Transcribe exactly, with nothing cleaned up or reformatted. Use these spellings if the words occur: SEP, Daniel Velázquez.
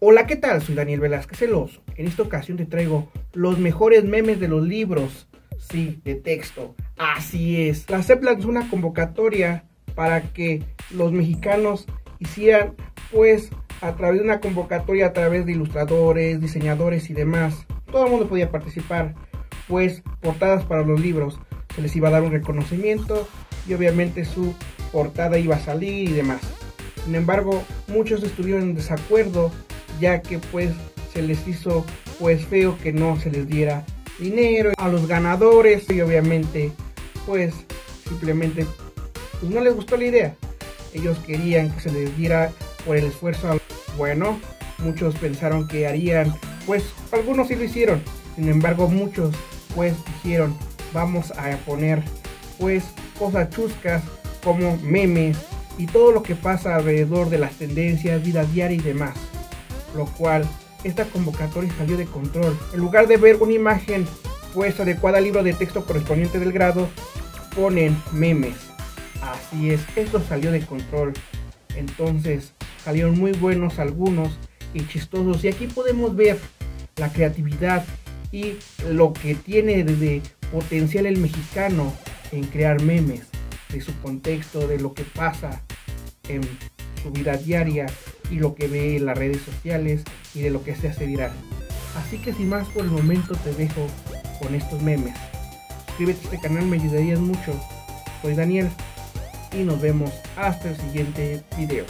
Hola, ¿qué tal? Soy Daniel Velázquez el Oso. En esta ocasión te traigo los mejores memes de los libros, sí, de texto. Así es. La S E P lanzó una convocatoria para que los mexicanos hicieran, pues, a través de una convocatoria, a través de ilustradores, diseñadores y demás. Todo el mundo podía participar, pues, portadas para los libros. Se les iba a dar un reconocimiento y obviamente su portada iba a salir y demás. Sin embargo, muchos estuvieron en desacuerdo, ya que pues se les hizo pues feo que no se les diera dinero a los ganadores y obviamente pues simplemente pues, no les gustó la idea. Ellos querían que se les diera por el esfuerzo. Bueno, muchos pensaron que harían, pues algunos sí lo hicieron, sin embargo muchos pues dijeron vamos a poner pues cosas chuscas como memes y todo lo que pasa alrededor de las tendencias, vida diaria y demás. Lo cual, esta convocatoria salió de control. En lugar de ver una imagen pues adecuada al libro de texto correspondiente del grado, ponen memes. Así es, esto salió de control. Entonces salieron muy buenos algunos y chistosos, y aquí podemos ver la creatividad y lo que tiene de potencial el mexicano en crear memes de su contexto, de lo que pasa en su vida diaria y lo que ve en las redes sociales y de lo que se hace viral. Así que sin más por el momento te dejo con estos memes. Suscríbete a este canal, me ayudarías mucho. Soy Daniel y nos vemos hasta el siguiente video.